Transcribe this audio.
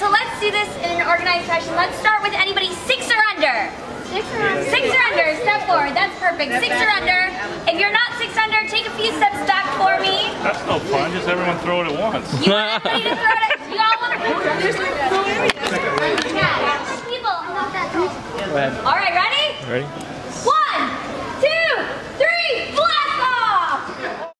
so let's do this in an organized fashion. Let's start with anybody 6 or under. 6 or under. 6 or under, step forward. That's perfect. 6 or under. If you're not 6 under, take a few steps back for me. That's no fun. Just everyone throw it at once. You want everybody to throw it at once. You all want to throw it at once. Yeah. People. All right, ready? Ready.